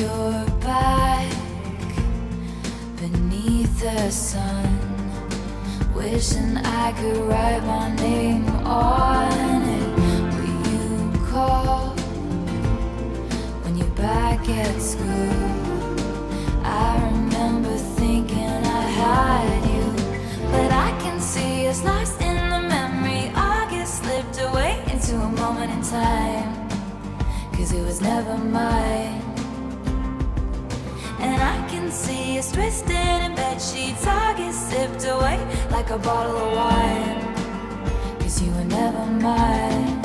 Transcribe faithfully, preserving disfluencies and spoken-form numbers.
your back beneath the sun, wishing I could write my name on it. Will you call when you're back at school? I remember thinking I had you, but I can see it's lost in the memory. I get slipped away into a moment in time, 'cause it was never mine. And I can see it's twisted in bed sheets. I get sipped away like a bottle of wine, 'cause you were never mine.